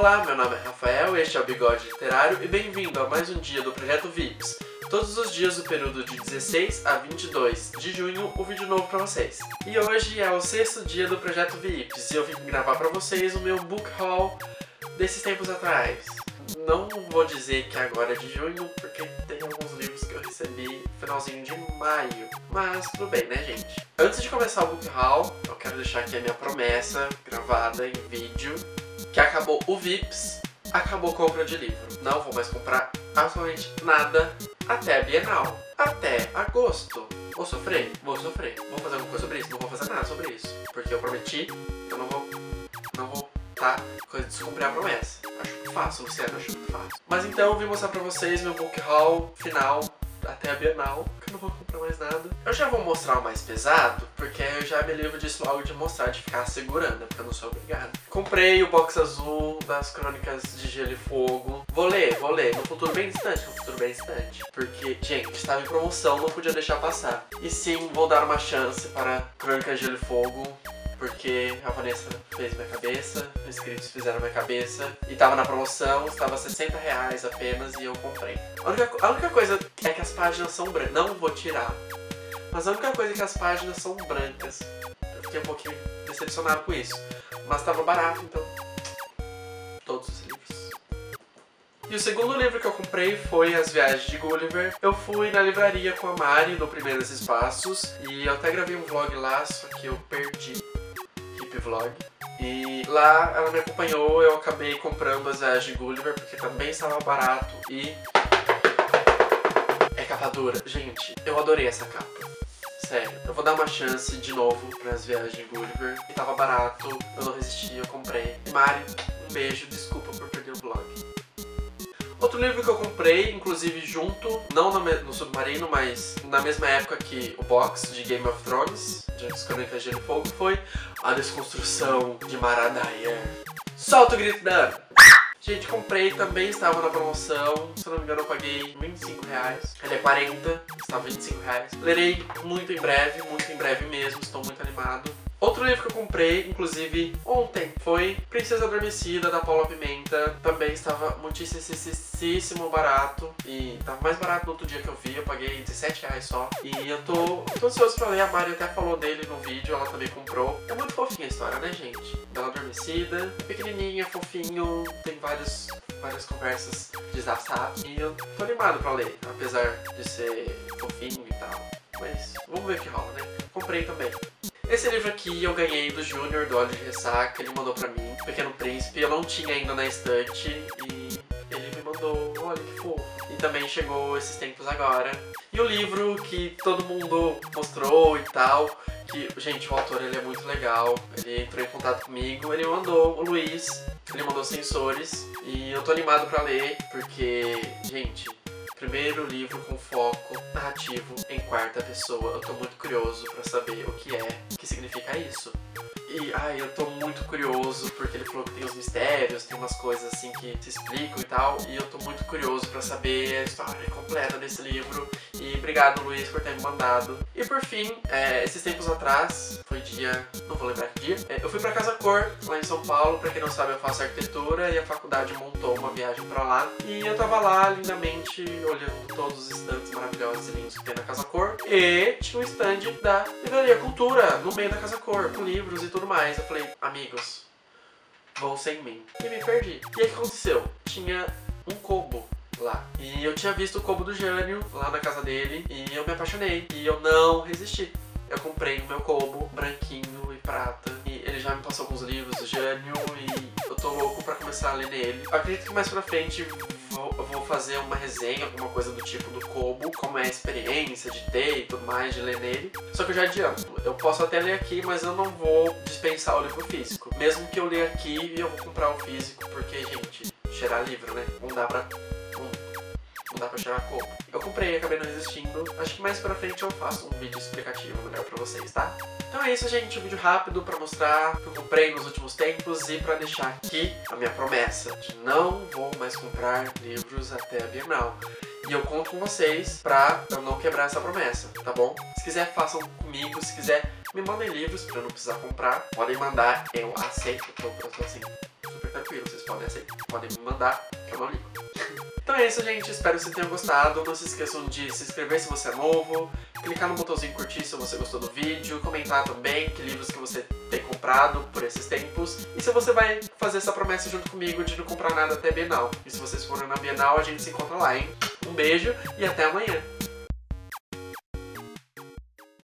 Olá, meu nome é Rafael, este é o Bigode Literário e bem-vindo a mais um dia do Projeto VIPs. Todos os dias do período de 16 a 22 de junho, um vídeo novo pra vocês. E hoje é o sexto dia do Projeto VIPs e eu vim gravar pra vocês o meu book haul desses tempos atrás. Não vou dizer que agora é de junho, porque tem alguns livros que eu recebi finalzinho de maio. Mas tudo bem, né, gente? Antes de começar o book haul, eu quero deixar aqui a minha promessa gravada em vídeo, que acabou o VIPs, acabou a compra de livro. Não vou mais comprar absolutamente nada até a Bienal. Até agosto. Vou sofrer? Vou sofrer. Vou fazer alguma coisa sobre isso? Não vou fazer nada sobre isso. Porque eu prometi, eu não vou tá? Coisa de descumprir a promessa. Acho muito fácil, Luciano, acho muito fácil. Mas então eu vim mostrar pra vocês meu book haul final até a Bienal, que eu não vou comprar mais nada. Eu já vou mostrar o mais pesado, porque eu já me livro disso logo de mostrar, de ficar segurando, porque eu não sou obrigado. Comprei o box azul das Crônicas de Gelo e Fogo. Vou ler, no futuro bem distante, porque, gente, estava em promoção, não podia deixar passar. E sim, vou dar uma chance para Crônicas de Gelo e Fogo, porque a Vanessa fez minha cabeça, os inscritos fizeram minha cabeça, e tava na promoção, estava R$60 apenas, e eu comprei. A única coisa é que as páginas são brancas, não vou tirar, mas a única coisa é que as páginas são brancas. Eu fiquei um pouquinho decepcionado com isso, mas tava barato, então, todos os livros. E o segundo livro que eu comprei foi As Viagens de Gulliver. Eu fui na livraria com a Mari, no Primeiros Espaços, e eu até gravei um vlog lá, só que eu perdi vlog. E lá ela me acompanhou, eu acabei comprando As Viagens de Gulliver, porque também estava barato e é capa dura. Gente, eu adorei essa capa. Sério, eu vou dar uma chance de novo para As Viagens de Gulliver. E tava barato, eu não resisti, eu comprei. Mari, um beijo, desculpa por perder o vlog. Outro livro que eu comprei, inclusive junto, não no Submarino, mas na mesma época que o box de Game of Thrones, de Crônicas de Gelo e Fogo, foi A Desconstrução de Maradaya. Solta o grito da Ana! Gente, comprei, também estava na promoção, se eu não me engano eu paguei R$25, ele é 40, estava R$25. Lerei muito em breve mesmo, estou muito animado. Outro livro que eu comprei, inclusive ontem, foi Princesa Adormecida, da Paula Pimenta. Também estava muitíssimo barato. E estava mais barato no outro dia que eu vi, eu paguei R$17 só. E eu tô ansioso pra ler, a Mari até falou dele no vídeo, ela também comprou. É muito fofinha a história, né, gente? Bela Adormecida, pequenininha, fofinho, tem várias conversas desastradas. E eu tô animado pra ler, apesar de ser fofinho e tal. Mas vamos ver o que rola, né? Comprei também. Esse livro aqui eu ganhei do Junior, do Olho de Ressaca, ele mandou pra mim, Pequeno Príncipe, eu não tinha ainda na estante, e ele me mandou, olha que fofo. E também chegou esses tempos agora. E o livro que todo mundo mostrou e tal, que, gente, o autor, ele é muito legal, ele entrou em contato comigo, ele mandou o Luiz, ele mandou Sensores, e eu tô animado pra ler, porque, gente, primeiro livro com foco narrativo em quarta pessoa. Eu tô muito curioso pra saber o que é, o que significa isso. E, ai, eu tô muito curioso, porque ele falou que tem os mistérios, tem umas coisas assim que se explicam e tal. E eu tô muito curioso pra saber a história completa desse livro. E obrigado, Luiz, por ter me mandado. E por fim, esses tempos atrás, foi dia... não vou lembrar que dia. Eu fui pra Casa Cor, lá em São Paulo. Pra quem não sabe, eu faço arquitetura e a faculdade montou uma viagem pra lá. E eu tava lá, lindamente, olhando todos os estandes maravilhosos e lindos que tem na Casa Cor. E tinha um stand da livraria Cultura, no meio da Casa Cor, com livros e tudo mais. Eu falei, amigos, vão sem mim. E me perdi. E aí o que aconteceu? Tinha um Kobo lá. E eu tinha visto o Kobo do Jânio lá na casa dele, e eu me apaixonei. E eu não resisti. Eu comprei o meu Kobo, branquinho e prata. E ele já me passou alguns livros do Jânio, e eu tô louco pra começar a ler nele. Eu acredito que mais pra frente eu vou fazer uma resenha, alguma coisa do tipo do Kobo, como é a experiência de ter e tudo mais, de ler nele. Só que eu já adianto, eu posso até ler aqui, mas eu não vou dispensar o livro físico. Mesmo que eu leia aqui, eu vou comprar o físico, porque, gente, cheirar livro, né? Não dá pra cheirar Kobo. Eu comprei e acabei não resistindo. Acho que mais pra frente eu faço um vídeo explicativo melhor pra vocês, tá? Então é isso, gente. Um vídeo rápido pra mostrar o que eu comprei nos últimos tempos e pra deixar aqui a minha promessa de não vou mais comprar livros até a Bienal. E eu conto com vocês pra eu não quebrar essa promessa, tá bom? Se quiser, façam comigo. Se quiser, me mandem livros pra eu não precisar comprar. Podem mandar, eu aceito. Então, eu tô assim. super tranquilo, vocês podem me mandar, que eu não ligo. Então é isso, gente, espero que vocês tenham gostado. Não se esqueçam de se inscrever se você é novo, clicar no botãozinho curtir se você gostou do vídeo, comentar também que livros que você tem comprado por esses tempos, e se você vai fazer essa promessa junto comigo de não comprar nada até Bienal. E se vocês forem na Bienal, a gente se encontra lá, hein? Um beijo e até amanhã!